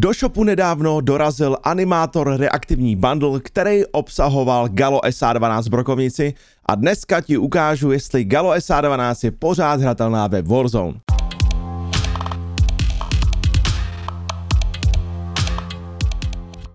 Do shopu nedávno dorazil animátor reaktivní bundle, který obsahoval Gallo SA12 brokovnici a dneska ti ukážu, jestli Gallo SA12 je pořád hratelná ve Warzone.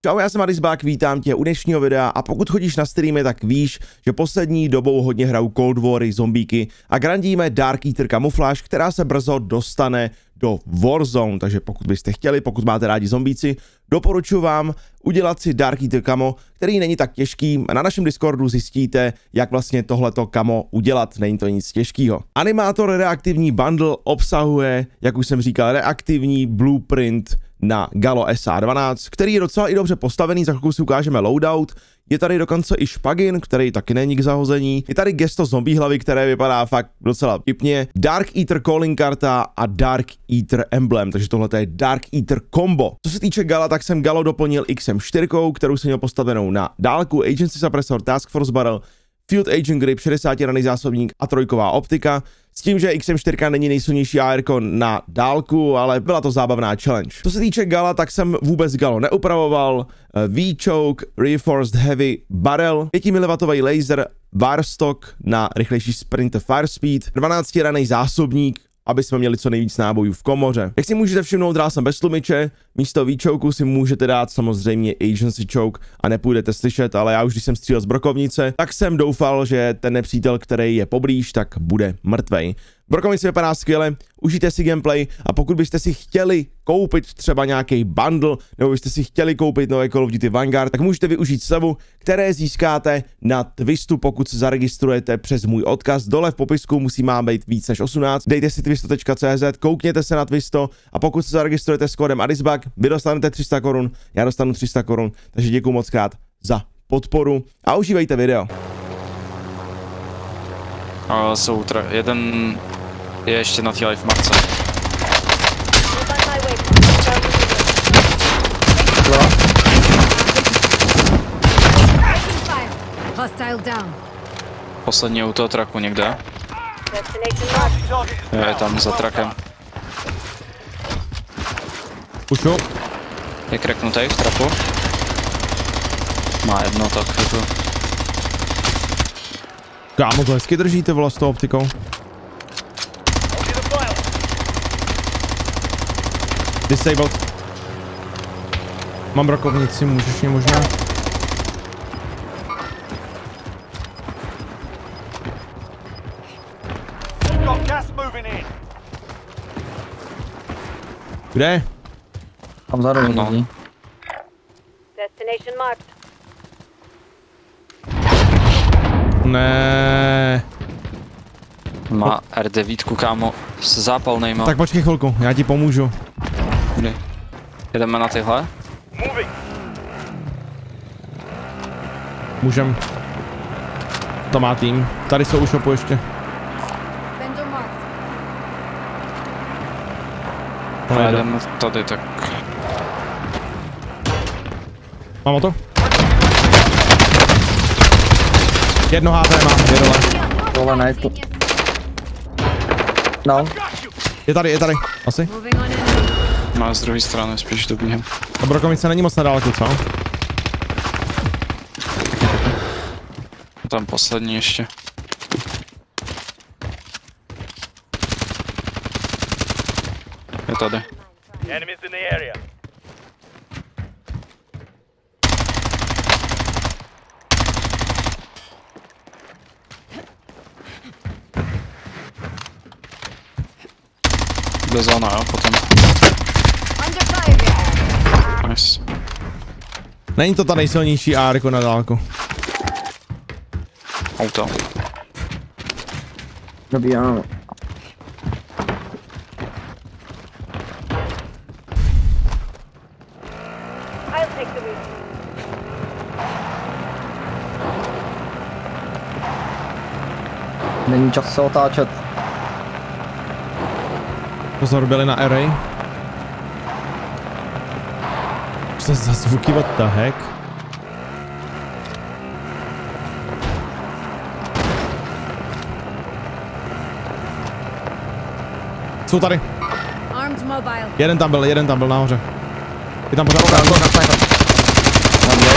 Čau, já jsem AdisBak, vítám tě u dnešního videa a pokud chodíš na streamy, tak víš, že poslední dobou hodně hraju Cold War, zombíky a grandíme Dark Aether kamufláž, která se brzo dostane do Warzone, takže pokud byste chtěli, pokud máte rádi zombíci, doporučuji vám udělat si Dark Aether kamo, který není tak těžký. Na našem Discordu zjistíte, jak vlastně tohleto kamo udělat, není to nic těžkého. Animátor reaktivní bundle obsahuje, jak už jsem říkal, reaktivní blueprint na Gallo SA12, který je docela i dobře postavený, za chvilku si ukážeme loadout. Je tady dokonce i špagin, který taky není k zahození. Je tady gesto zombie hlavy, které vypadá fakt docela tipně. Dark Aether calling karta a Dark Aether emblem, takže tohle je Dark Aether combo. Co se týče Gala, tak jsem Gallo doplnil XM4, kterou jsem měl postavenou na dálku, Agency Suppressor, Task Force Barrel, Field Agent Grip, 60 raný zásobník a trojková optika. S tím, že XM4 není nejsilnější ARko na dálku, ale byla to zábavná challenge. Co se týče Gala, tak jsem vůbec Gallo neupravoval. V-choke, Reinforced Heavy, Barrel, 5 mW laser, Warstock na rychlejší sprint fire speed, 12 raný zásobník, aby jsme měli co nejvíc nábojů v komoře. Jak si můžete všimnout, hrál jsem bez tlumiče, místo V-choku si můžete dát samozřejmě Agency Choke a nepůjdete slyšet, ale já už když jsem střílel z brokovnice, tak jsem doufal, že ten nepřítel, který je poblíž, tak bude mrtvej. Brokovnice vypadá skvěle, užijte si gameplay a pokud byste si chtěli koupit třeba nějaký bundle, nebo byste si chtěli koupit nové Call of Duty Vanguard, tak můžete využít slevu, které získáte na Twistu, pokud se zaregistrujete přes můj odkaz. Dole v popisku musí mám být víc než 18, dejte si twisto.cz, koukněte se na Twisto a pokud se zaregistrujete s kódem AdisBak, vy dostanete 300 korun, já dostanu 300 korun, takže děkuji moc krát za podporu a užívejte video. Jsou jeden je ještě na té live marce. Poslední je u toho traku někde. Jo, je tam za trakem. Pušu. Je kreknutý v trapu. Má jedno tak jako. Kámo, to hezky držíte vole s tou optikou. Disabled. Mám brokovnici, můžeš mě možná? Kde? Tam zároveň není. Destination marked. Ne. Má R9, kámo, se zápalnejma. Tak počkej chvilku, já ti pomůžu. Kdy? Jedeme na tyhle? Můžem. To má tým. Tady jsou u shopu ještě. Jedeme tady tak. Mám o to? Jedno HP mám, je dole. Dole ne, to... No. Je tady, asi. Má z druhé strany, spíš do bíhem. Ta brokomice není moc na dálku, co? Tam poslední ještě. Je tady. Do zóna, jo, potom. Nice. Není to ta nejsilnější ARko na dálku. Auto. Dobíjám. Není čas se otáčet. Pozor, byli na array. Co se za zvuky, what the heck? Jsou tady. Jeden tam byl nahoře. Je tam pořád kálu. Na mě.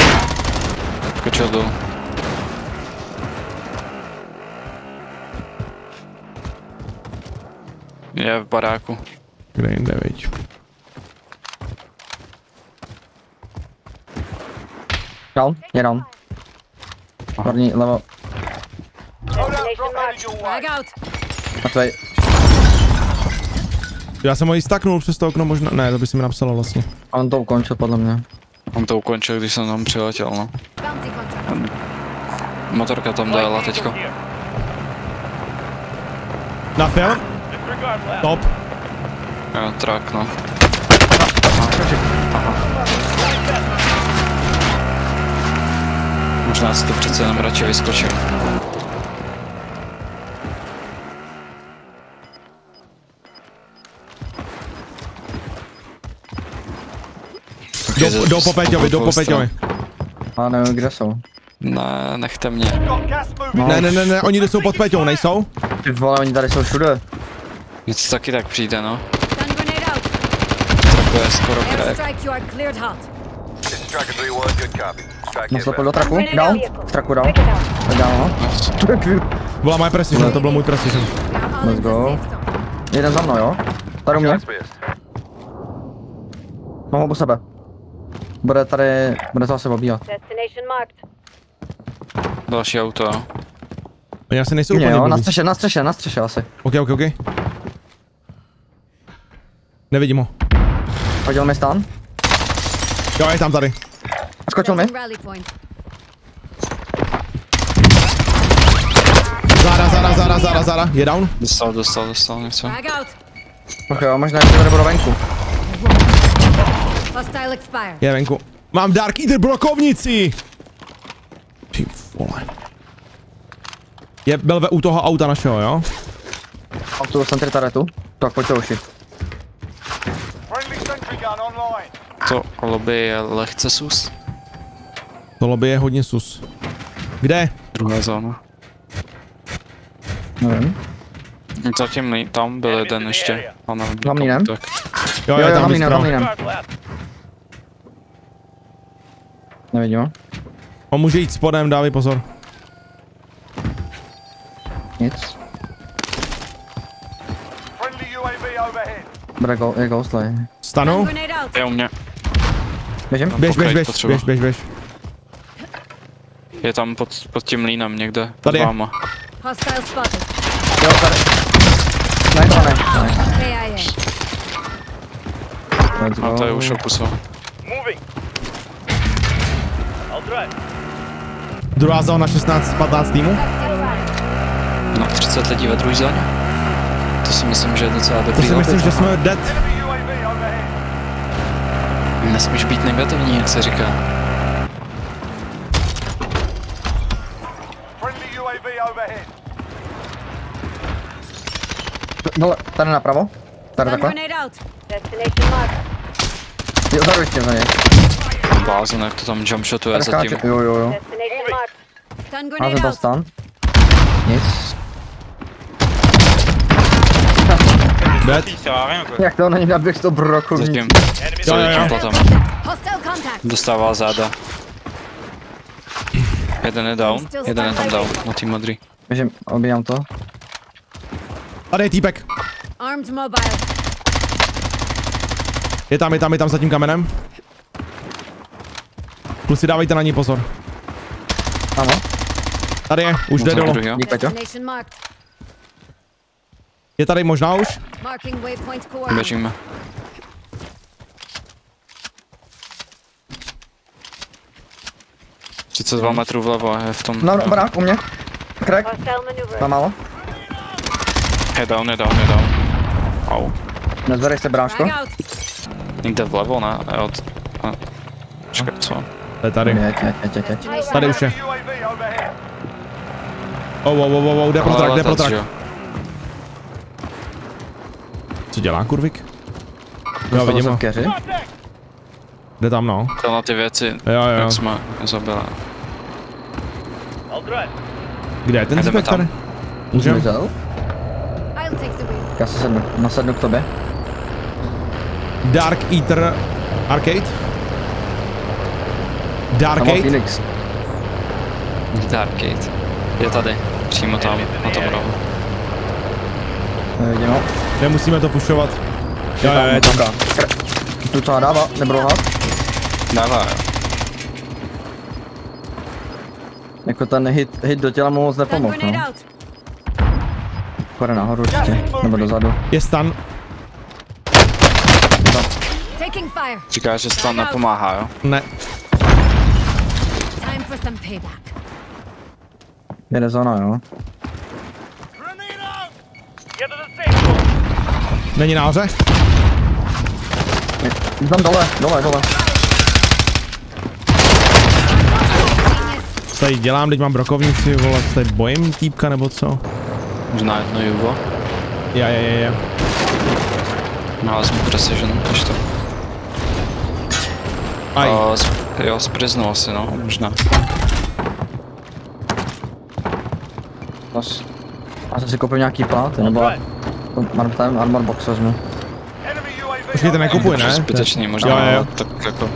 Skočil dolů. Je v baráku. Kde jinde, viď? Kal, je down. Horní, levo. Mrtvej. Já jsem ho jí staknul přes to okno možná, ne, to by si mi napsalo vlastně. A on to ukončil podle mě. On to ukončil, když jsem tam přiletěl, no. Motorka tam dala teďko. Na film? Top. Jo, trak, no. Možná si to přece jenom radši vyskočil. Jdou po Peťovi, jdou po Peťovi. A nevím, kde jsou. Ne, nechte mě. No. Ne, oni jsou pod Peťou, nejsou? Ty vole, oni tady jsou všude. Nic taky tak přijde, no. Trakuje skoro krev. Naslepil do traku, dal, v traku dal. Tak dál, no. Byla moje Precision, to byl můj Precision. Let's go. Jeden za mnou, jo? Tady u mě. Mám ho po sebe. Bude tady, bude zase obíhat. Další auto. Oni asi nejsou úplně blbí. Na střeše asi. Ok. Nevidím ho. Hodil mi stan. Jo, je tam tady. Skočil mi. Záda, je down. Dostal, něco. Ok, jo, možná ještě tady budu venku. Je venku. Mám Dark Aether blokovnici! Ty vole. Je belve u toho auta našeho, jo? Auto jsem tady tu. Tak pojďte uši. To lobby je lehce sus. To lobby je hodně sus. Kde? Druhá zóna. Nevím. Zatím nej, tam byl jeden ještě. Hlavnínem? Jo, hlavnínem. Nevidím ho. On může jít spodem, dávej pozor. Nic. Bude ghostlej. Stanu? Je u mě. Běžím? Běž. Je tam pod tím línem někde. Tady je. Jo, tady. Ne. A to je už opusel. Druhá zóna 16-15 týmu. Na 30 lidí ve druhé zóně. To si myslím, že je docela dobrý. To si myslím, že jsme dead. Nesmíš být negativní, jak se říká. Dole, tady napravo. Tady takhle. Jo, tady tě, ne. Blázen, jak to tam jumpshotuje za tím. Jo. Máte to stan. Nic. Dead. Jak to není naběh to brokovnici. Zatím potom. Dostává záda. Jeden je down, jeden je tam down, na tým modrý. Běžím, obíjám to. Tady je týpek. Je tam za tím kamenem. Kluci, dávejte na ní pozor. Ano. Tady je, už jde dolů. Je tady možná už? Běžíme. Přece 2 metrů vlevo je v tom... No, barák, u mě. Crack. Tam málo. Je down. Au. Nezvedej se, bráško. Nikde vlevo, ne? Počkej, co? To je tady. Tady už je. Oh, jde pro trak. Co dělá kurvik? Jo, vidím ho. Jde tam, no. Dělá ty věci, jak jsme zabili. Kde je ten týpek tady? Můžeme? Já se nasednu k tobě. Dark Aether Arcade. Dark Aether. Dark Aether. Je tady. Přímo tam, na tom rohu. Jdeme. Nemusíme to pušovat. Jo, jo, je tam. Tu celá dává, nebrohá? Dává, jo. Jako ten hit do těla mu moc nepomohl, no. Půjde nahoru určitě, nebo dozadu. Je stan. Říkáš, že stan nepomáhá, jo? Ne. Jede zóna, jo? Není nahoře? Tam dole, dole, dole. Co tady dělám, teď mám brokovnici, vole, co tady bojím týpka nebo co? Možná jedno juvo. Já. Málo jsem Precision, až to. Aj. Jo, spriznul asi, no, možná. Já jsem si koupil nějaký pát, nebo armor box vezmu. Počkej, ten nekupuj, ne? Zbytečný, možná, jo, tak jako.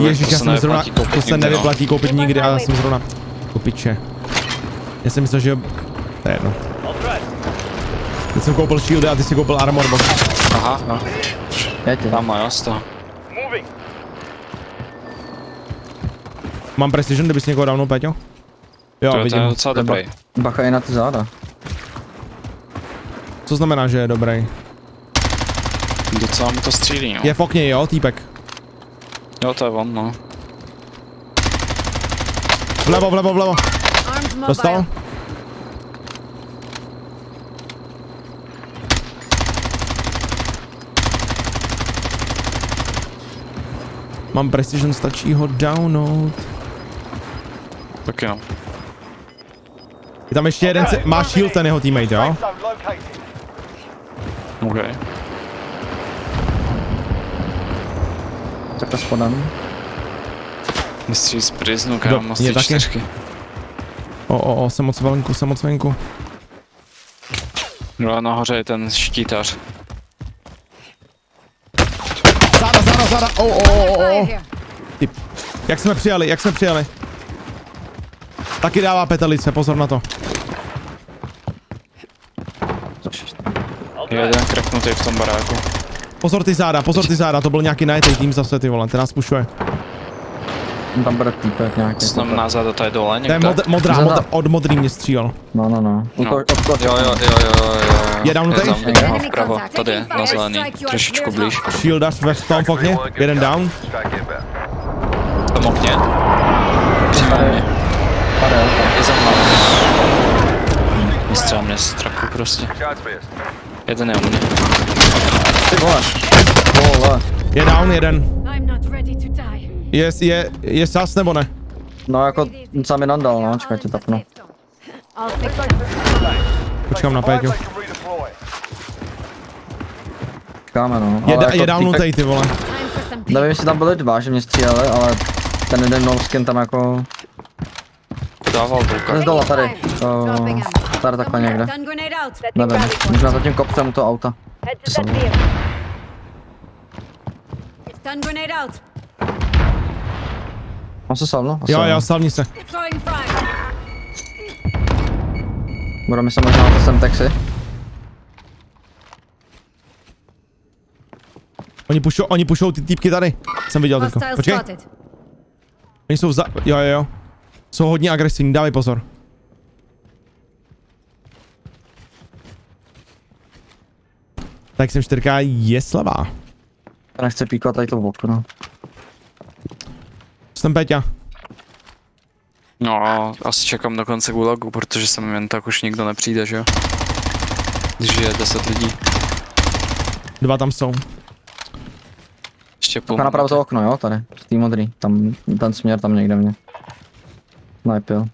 Ježíš, já jsem zrovna, to se nevyplatí koupit nikdy, ale já jsem zrovna kupiče. Já jsem myslel, že to je jedno. Teď jsem koupil shieldy a ty jsi koupil armor box. Aha, no. Já tě dám, jo, z toho. Mám Precision, kdybys někoho dávnou, Peťo? Jo, to vidím. To je docela dobrý. Bacha je na ty záda. Co znamená, že je dobrý? Docela mi to střílí, jo. Je fokně, jo, týpek. Jo, to je on, no. Vlevo, vlevo, vlevo. Dostal? Mám Precision, stačí ho downout. Tak jo. Je tam ještě jeden, má shield ten jeho teammate, jo? OK. Tak aspoň. Myslím, z priznu, kámo, z té čtyřky. O, jsem moc venku, jsem moc venku. No, nahoře je ten štítař. Záda, záda, záda, o. Typ. Jak jsme přijali? Taky dává petelice, pozor na to. Je jeden krknutý v tom baráku. Pozor ty záda, to byl nějaký najetej tým zase, ty vole, ten nás pušuje. Tam bude týpek nějaký. Co znamená záda, to je dole někde? To je modrá, od modrý mě střílel. No. Jo. Je downutej? Je tam, vpravo, tady, na zelený, trošičku blíž. Shieldař ve tom okně, jeden down. V tom okně. Přímo mě. Padel, je za mnou. Nestřelám mě z traku prostě. Jeden je u mě. Ty vole. Je down jeden. Je sas nebo ne? No jako sám je nandal, no, čekaj, tě tapnu. Počkám na Péťu. Čekáme, no. Je downutej, ty vole. Nevím, jestli tam byly dva, že mě stříleli, ale ten jeden no-skin tam jako... Dával druka. Jsi dole, tady. Tady takhle někde. Nevím, možná za tím kopcem u toho auta. On se salnul? Jo, salni se. Budu mi se možná to Sentexy. Oni pušou ty týpky tady. Jsem viděl teďko. Počkej. Oni jsou za... Jo. Jsou hodně agresivní, dávej pozor. Tak jsem 4K je slabá. Já nechci píkat tady to okno. Jsem Peťa. No, asi čekám do konce gulagu, protože sem jen tak už nikdo nepřijde, že jo? Když je 10 lidí. Dva tam jsou. Ještě půl. Tak napravo to okno, jo, tady. Z tý modrý, tam, ten směr tam někde mě. Najpil.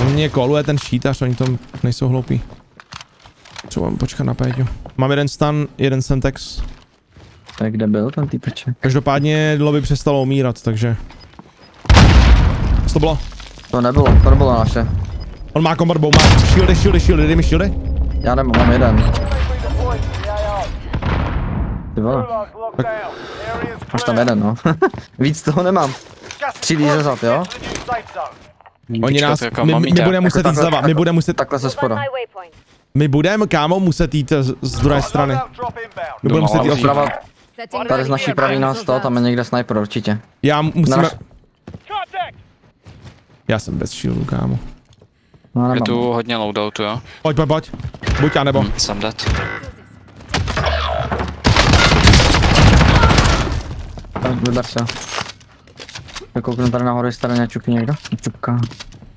On mě koluje ten štítař, oni tam nejsou hloupí. Třeba počkat na Péťu. Mám jeden stan, jeden Sentex. Tak kde byl ten týpeček? Každopádně lobby přestalo umírat, takže... Co to bylo? To nebylo naše. On má kombarbou, má shieldy, dej mi shieldy. Já nemám, mám jeden. Dva. Až tam jeden, no. Víc toho nemám. 3 zezad, jo? Oni nás, my budeme muset jít zleva, my budeme muset... Takhle se spoda. My budeme, kámo, muset jít z druhé strany. My budeme muset jít zprava. Tady z naší pravý nás to, tam je někde sniper určitě. Já musím... Já jsem bez shieldu, kámo. No, je tu hodně loadoutu, jo? Pojď, pojď, pojď. Buď já nebo. Jsem dead. Vyber se. Kouknu tady nahoru, jestli tady nečukí někdo. Čupka.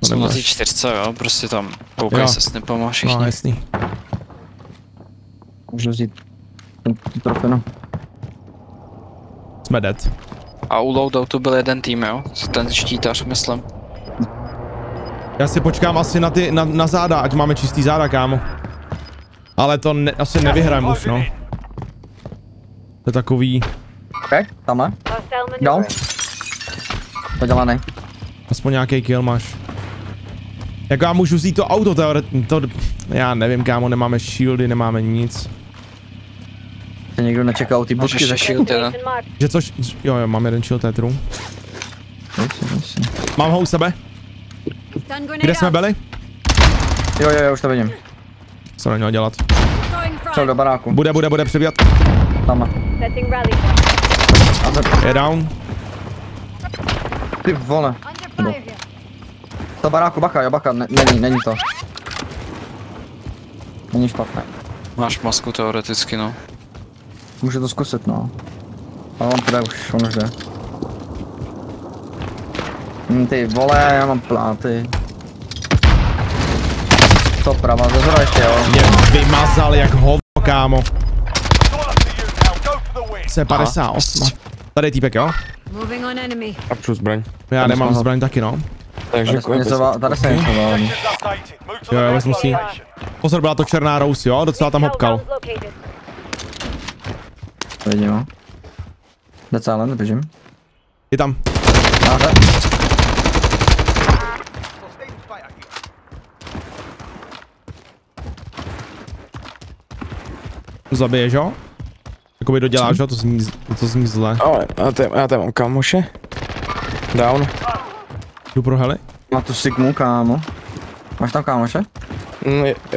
Jsem na té čtyřce, jo? Prostě tam koukaj se s snipama všichni. No, jasný. Můžu vzít tu trofinu. Jsme dead. A u loadoutu byl jeden tým, jo? Ten štítař, myslím. Já si počkám asi na ty, na záda, ať máme čistý záda, kámo. Ale to ne, asi nevyhrajeme už, no. To je takový... Ok, tamhle. Dál. Podělanej. Aspoň nějaký kill máš. Jako já můžu vzít to auto, to... Já nevím, kámo, nemáme shieldy, nemáme nic. Někdo nečekal ty bučky za shield, ne? Že což... Jo, jo, mám jeden shield, to je true. Mám ho u sebe. Kde jsme byli? Jo, jo, jo, už to vidím. Co na něho dělat? Šel do baráku. Bude přebíhat. Tam. Je down. Ty vole. To baráku, bacha, jo, bacha, není to. Není špatné. Máš masku teoreticky, no. Můžu to zkusit, no. Ale on tady už, on už jde. Ty vole, já mám pláty. To prava, zezora ještě, jo. Mě vymazal jak hovno, kámo. C58. Tady je týpek, jo? A přu zbraň. Já nemám zbraň taky, no. Takže tady se něco. Jo, já vezmu si. Pozor, byla to černá Rose, jo? Docela tam hopkal. Vidím, jo. Dead Silence, běžím. Je tam. Zabiješ, jo? Jakoby doděláš, jo? To zní zle. Ale já tam mám kamoše. Down. Jdu pro heli. Má tu sigmu, kámo. Máš tam kamoše?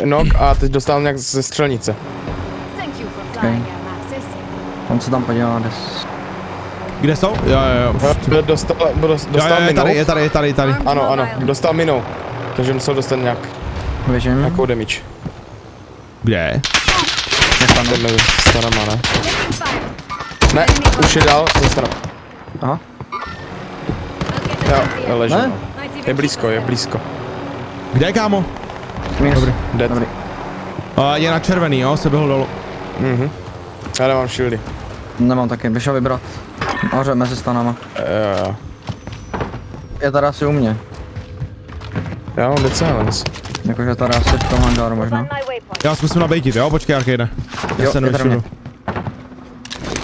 No a teď dostávám nějak ze střelnice. Okay. On se tam podělá, des. Kde jsou? Jo, jo, jo. Dostal minou. Je tady. Ano, ano, dostal minou. Takže musel dostat nějak... Věřím. Nějakou damage. Kde? Tam jdeme za stranama, ne? Ne, už je dál za stranou. Aha. Jo, leží. Je blízko. Kde, kámo? Dobrý. Je na červený, jo, se byl dolů. Mhm. Já nemám shieldy. Nemám taky, běž ho vybrat. Hoře mezi stranama. Jo. Je tady asi u mě. Já mám docela nic. Jakože tady asi v tom hangáru možná. Já zkusím nabejtit, jo? Počkej, Arkejde. Já se nevyšudu.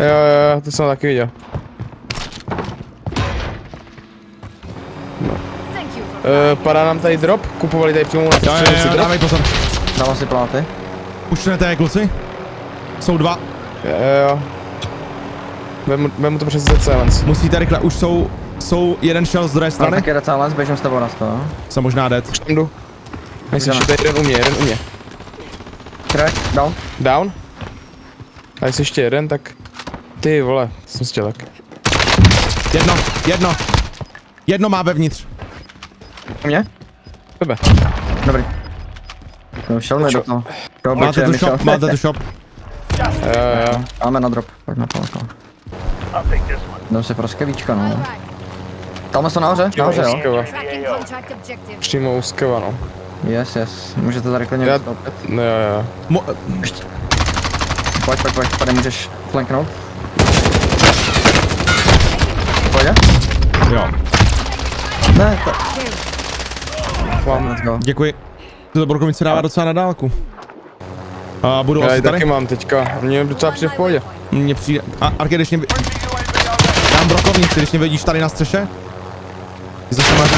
Jo, to jsem taky viděl. Padá nám tady drop, kupovali tady přímo na střelnici. Jo, dávej pozor. Dávám si pláty. Pušnete, kluci? Jsou dva. Jo. Vem to přes Dead Silence. Musíte rychle, už jsou jeden šel z druhé strany. Tak je Dead Silence, běžím s tebou na to, jo? Jsem možná dead. Už tam jdu. Myslím, že to je jeden u mě. Crack, down. Down. A jestli ještě jeden, tak... Ty vole, jsem stělek. Jedno má vevnitř. U mě? Tebe. Dobrý. No, šel mi do toho. Máte tu shop. Jo. Máme na drop. Pojď na palko. Jdeme se pro skevíčka, no. Tam jsou nahoře, jo? Přímo úzkava, no. Yes, můžete tady klidně vystoupit. Jo. Pojď, tady můžeš flanknout. Pojď? Jo. Ne, tak. Let's go. Děkuji. Tuto brokovice dává docela na dálku. A budu asi tady? Já taky mám teďka, mě docela přijde v pohodě. Mně přijde, a Arke, když mě... Dám brokovnici, když mě vidíš tady na střeše? Ty zase máš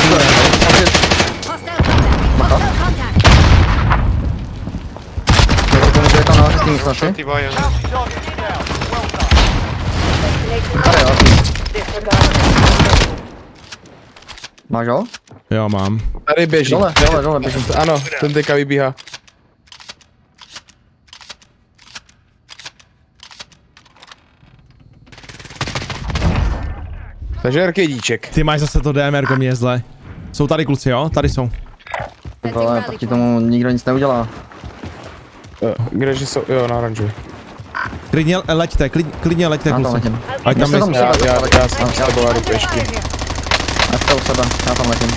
tady. Ty vole, Máš ho? Jo, mám. Tady běží. Dole, běží. Ano, ten teďka vybíhá. Takže rkedíček. Ty máš zase to DMR, ko mě je zle. Jsou tady kluci, jo? Tady jsou. Ale proti tomu nikdo nic neudělá. Kdeže jsou? Jo, na oranžově. Klidně leďte kluci. Ať tam nejsou. Já byla do pěšky. Já u sebe, já tam letím.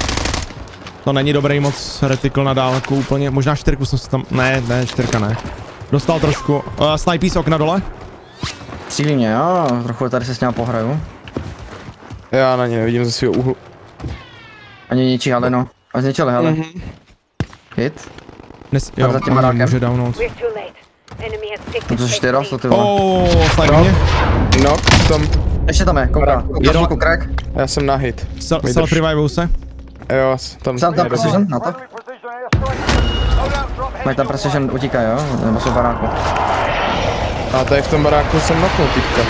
To není dobrý moc retikl na dálku úplně, možná čtyřku jsem se tam, ne, čtyřka ne. Dostal trošku, snipí z okna dole? Cílí mě, jo, trochu tady se s ním pohraju. Já na ně nevidím ze svého úhlu. Ani ničí ale no. A zničili hele. Hit. Jo, za tím barákem. Může downout. To je čtyř, to ty vole. Oooo, snipí mě. No, tam. Ještě tam je, koukra. Jednou kukrák. Já jsem na hit. Self revive se? Jo, tam Precision, na to. Mají tam Precision, utíká jo, nebo jsou v baráku. A tady v tom baráku jsem naknul typka.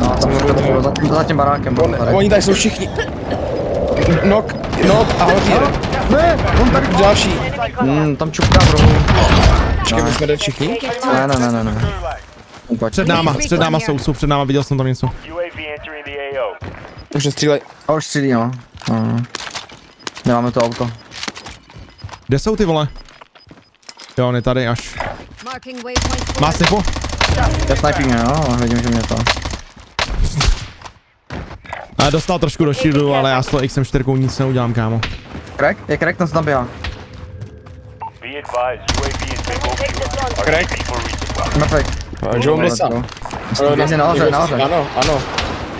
No, tam jsem to za tím barákem. Oni tady jsou všichni. Knock, a hodně. Ne, on tady další. Tam čupká v rohu. Počkej, my jsme tady všichni? Ne. Před náma jsou, před náma, viděl jsem tam něco. Už nestřílej. A už střílí, no. Nemáme to auto. Kde jsou ty vole? Jo, on je tady až. Má snipu? Já snipím, no, vidím, že mě to. A dostal trošku do shieldu, ale já s tou XM4 nic neudělám, kámo. Crack? Je crack, tam se tam běhá. Crack? Mrtvej. Joe Mlisa. Jde nahoře. Ano.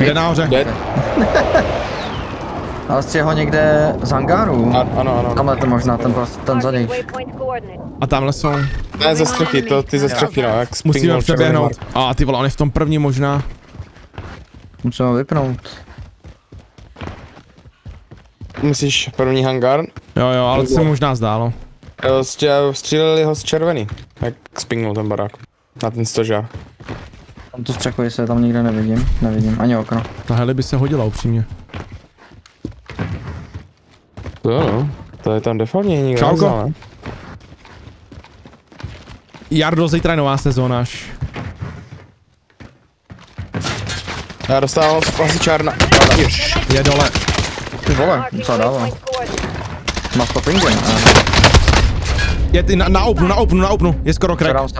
Jde nahoře. Ale střílí ho někde z hangáru. Ano. Tamhle to možná, ten zadníš. A tamhle jsou. Ne, ze střechy, to ty ze střechy, no. Musíme přeběhnout. A ty vole, on je v tom první možná. Musíme ho vypnout. Myslíš první hangár? Jo, ale to se možná zdálo. Stříleli ho z červený. Jak spingnul ten barák. Na ten stožár. Tam tu střechu se tam nikde nevidím, ani okno. Ta heli by se hodila upřímně. To no, to je tam defaultně nikdo neznal, ne? Jardo, zítra je nová sezóna až. Já dostávám asi čárna. Je dole. Ty vole, co dává? Má to pingvin. Je ty na opnu, je skoro crack.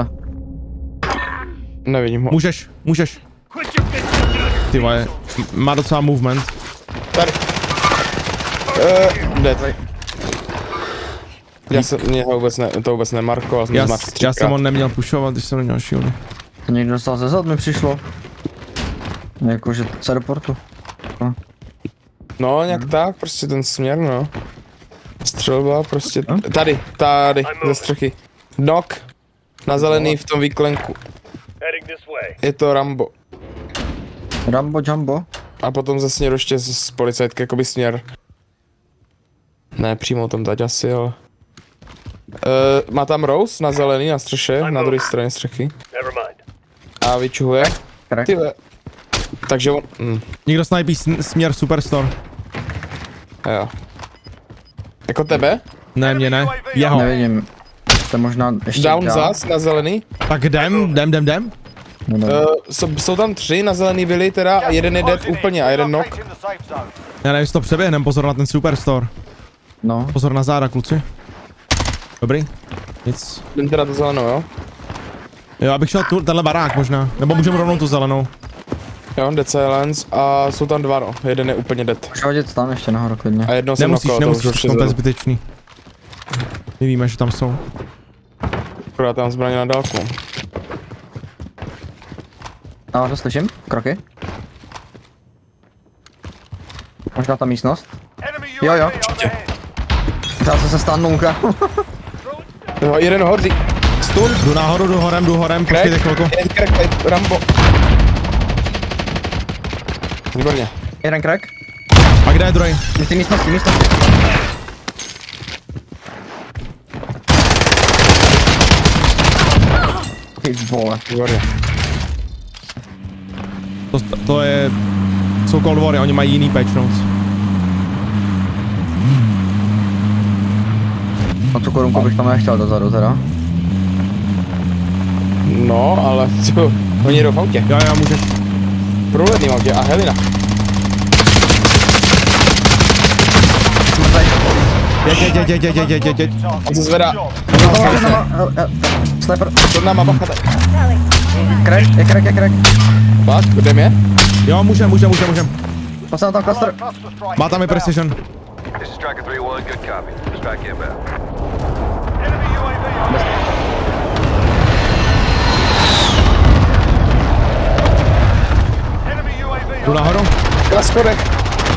Nevidím ho. Můžeš. Ty vole, má docela movement. Tady. Dead. Mě to vůbec nemarkoval, jsem zmarkl. Já jsem ho neměl pushovat, když jsem neměl shieldy. Někdo dostal ze zad, mi přišlo. Jakože se do portu. No, nějak tak, prostě ten směr, no. Střelba, prostě tady, ze střechy. Knock, na zelený v tom výklenku. Je to Rambo. Rambo, Jumbo? A potom ze směru ještě z policajtky, jakoby směr. Ne, přímo tam dať asi, ale... má tam Rose na zelený, na střeše, na druhé straně střechy. A vyčuhuje. Tyhle. Takže on... Někdo snipí směr Superstore. Jo. Jako tebe? Ne, mě ne. Jeho. Nevidím. To možná ještě down dál. Zas na zelený. Tak jdem. Jsou tam tři na zelený byli teda a jeden je dead úplně a jeden knock. Já nevím, jestli to přeběhnem, pozor na ten Superstore. No. Pozor na záda, kluci. Dobrý. Nic. Jdem teda tu zelenou, jo? Jo, abych šel tenhle barák možná. Nebo můžeme rovnou tu zelenou. Jo, Dead Silence a jsou tam dva, no. Jeden je úplně dead. Můžu hodit tam ještě nahoru klidně. A jedno jsem nokal, to je zbytečný. My víme, že tam jsou. Akorát tam zbraně na dálku. A to slyším? Kroky? Možná ta místnost? Jo. Dál se stáhnou, kámo. Jo, jeden hodí. Stun. Jdu nahoru, jdu horem, počkejte chvilku. Crack, Rambo. Výborně. Jeden crack. A kde je druhý? Ty místnosti. Ty vole. Výborně. To je... Jsou Cold War, oni mají jiný patch notes. No tu korunku bych tam nechtěl dozadu teda. No, ale co? Oni jdou v autě. Já můžu. Průhledný autě a helina. Jeď. On se zvedá. Sniper. Torná mapa. Crack. Pát, kde mě? Jo, můžem. Pasám tam cluster. Má tam i precision. Jdu nahoru. Na schodech.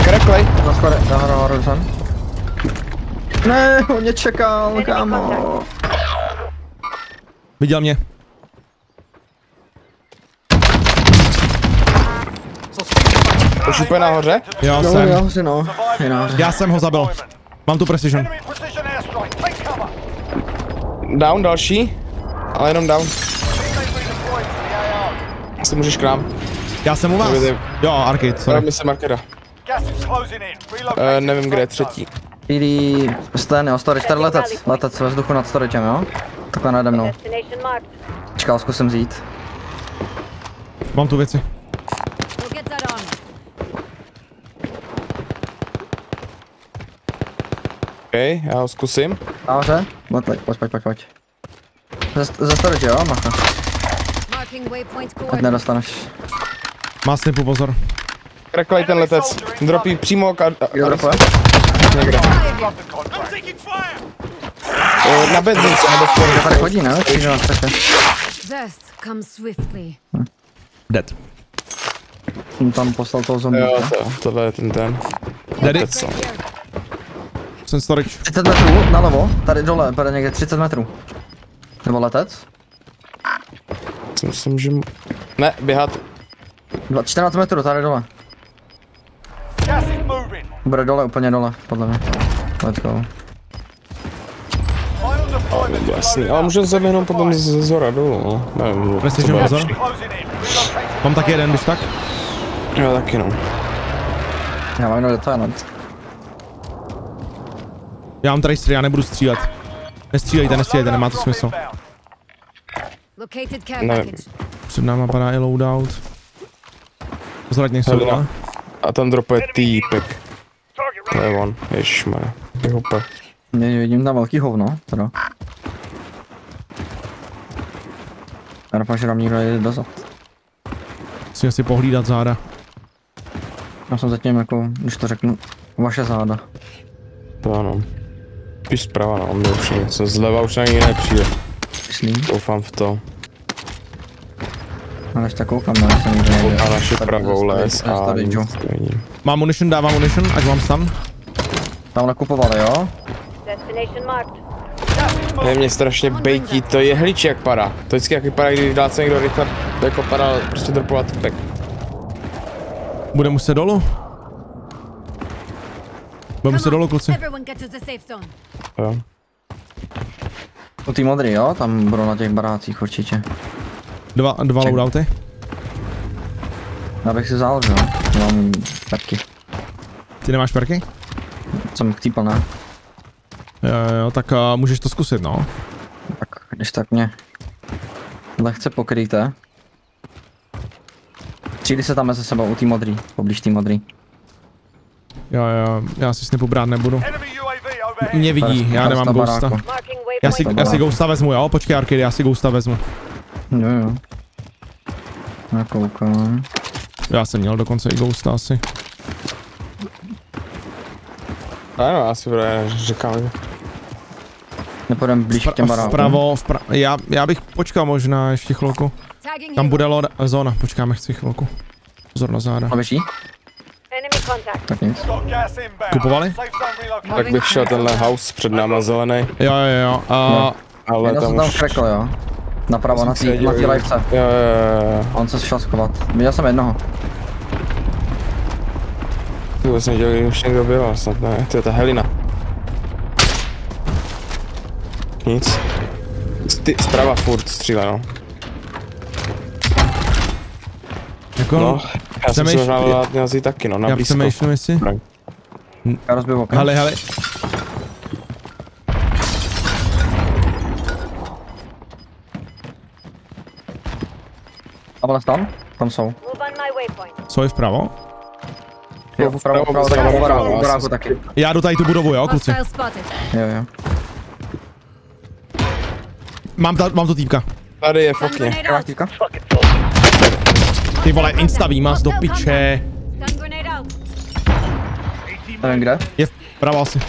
Kreklej. Na schodech, nahoru jsem. Ne, on mě čekal, kámo. Viděl mě. Už úplně nahoře? Jo, jsem. Nahoře, no. Já jsem ho zabil. Mám tu precision. Down další, ale jenom down. Si můžeš k nám. Já jsem u vás. Jo, Arcade, sorry. Já myslím Arcada. Nevím, kde je třetí. Pídí stan, jo, storage, tady letec ve vzduchu nad storagem, jo? Takhle nade mnou. Čekal, zkusím vzít. Mám tu věci. OK, já ho zkusím. Nahoře? Pojď. Ze storage, jo, macha. Ať nedostaneš. Má snipu, pozor. Kraklej ten letec, dropí přímo k někde. Na beznici, nebo spolu. Já tady chodí, ne? Když nás také. Dead. Jsem tam poslal toho zombíka. Jo, tohle je ten. Deady. Jsem storage. 30 metrů nalevo, tady dole, tady někde 30 metrů. Nebo letec? Myslím, že... Ne, běhat. 14 metrů, tady dole. Bude dole, úplně dole, podle mě. Let's go. Jasný, ale můžeme zaběhnout potom ze zora dolů, no. Nevím, precision pozor. Mám taky jeden, když tak? Jo, taky no. Já mám jenom detailent. Já mám tady střílet, já nebudu střílet. Nestřílejte, nemá to smysl. Nevím. Před náma padá i loadout. Pozor, ať nejsou dole. A tam dropuje týpek. To je on, ježišmarja. Vidím tam velký hovno, teda. Já doufám, že tam někdo jde dozad. Musím si pohlídat záda. Já jsem zatím jako, když to řeknu, vaše záda. To ano. Píš zprava, no, mě už něco. Zleva už na něj nepřijde. Doufám v to. Ale ještě koukám na naši pravou les a mám munition, dávám munition, ať mám tam. Tam nakupovali, jo? Ne, mě strašně bejtí, to je hlič jak padá. To vždycky jak vypadá, když dá se někdo rychle jako padá, prostě dropovat pek. Bude muset dolů? Bude muset dolů, kluci. Jo. To ty modrý, jo? Tam budou na těch barácích určitě. Dva loadouty. Já bych si vzal, že jo? Mám perky. Ty nemáš perky? Jsem chcípl, ne? Jo, tak můžeš to zkusit, no. Tak, když tak mě lehce pokryjte. Střílí se tam mezi sebou u té modrý, poblíž té modrý. Jo, já si snipu brát nebudu. Mě vidí, já nemám ghosta. Já si ghosta vezmu, jo? Počkej, Arcade, já si ghosta vezmu. Jo. Nakoukám. Já jsem měl dokonce i ghosta asi. Ano, asi bude, říkám. Nepůjdeme blíž k těm barákům. Vpravo, já bych počkal možná ještě chvilku. Tam bude zóna, počkáme chci chvilku. Pozor na záda. A vyšší? Tak nic. Kupovali? Tak bych šel tenhle house před náma zelený. Jo. Ale tam už... Krekl, jo. Napravo, na té lajvce. On se šel schovat. Viděl jsem jednoho. Ty vůbec nedělal, kdy už někdo běval snad, ne? To je ta helina. Nic. Ty zprava furt stříle, no. Jako no, já jsem si možná měl vzít taky, no, na blízko. Já přemýšlím, jestli... Já rozbiju okno. Hele. A ona tam? Tam jsou. Co je vpravo? Jo, vpravo, baráku taky. Já do tady tu budovu, jo, kluci. Jo. Mám to týpka. Tady je fokně. Ty vole, instaví mas do piče. Nevím kde. Je vpravo asi.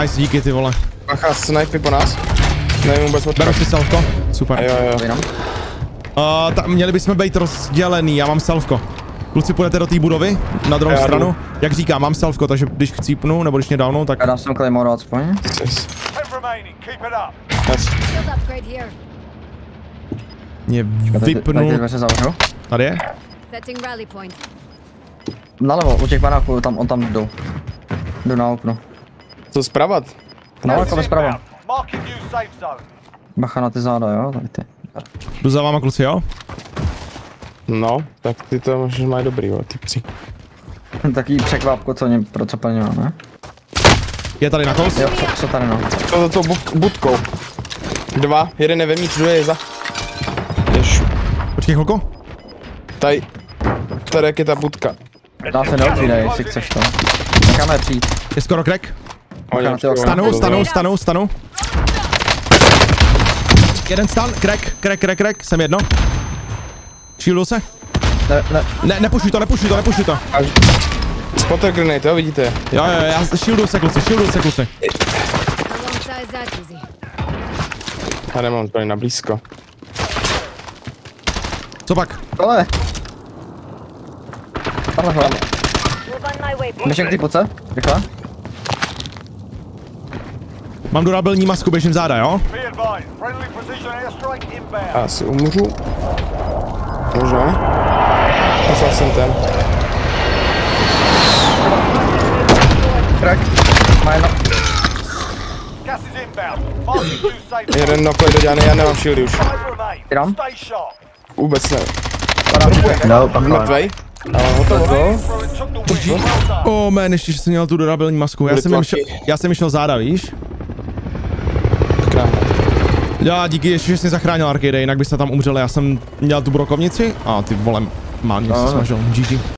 Nice, díky ty vole. Bacha, snipy po nás. Nevím vůbec odkud. Beru si selfko. Super. Jo. Měli bychom být rozdělený, já mám selfko. Kluci, půjdete do té budovy, na druhou stranu. Jak říkám, mám selfko, takže když chcípnu, nebo když mě downu, tak... Já dám sem Claymore alespoň. Mě vypnu... Tady je? Nalevo, u těch baráků, on tam jdou. Jdu na okno. Co zpravat? Na okno zprava. Bacha na ty záda, jo? Tady ty. Jdu za váma, kluci, jo? No, tak ty to možná mají dobrý, jo, typci. Taký překvápko, co oni pro co plně máme. Je tady na kost? Jo, co tady no. To za to budkou. Dva, jeden je vevnitř, druhý je za. Jež. Počkej chvilku. Tady jak je ta budka. Dá se neotvídej, jestli chceš to. Necháme přijít. Je skoro crack. Stanu. Jeden stan, crack, jsem jedno. Šílil se? Ne, nepušuj to. Spotter Grenade, jo, vidíte? Jo, já šílil se, kluci. Já nemám tady na blízko. Co pak? Dole. Padla. Běžem k ty poce, rychle. Mám durabilní masku, běžím záda, jo? Já si umřu. Možná. Poslal jsem ten. Crack. Majno. Jeden noklej dodělaný, já nemám shieldy už. Jdám? Vůbec ne. Mrtvej. Hotovo. O man, ještě že jsem měl tu durabilní masku. Já jsem išel záda, víš? Já díky, ještě že jsi zachránil Arcade, jinak byste tam umřeli, já jsem měl tu brokovnici a ty vole, mám, jsem se snažil, GG.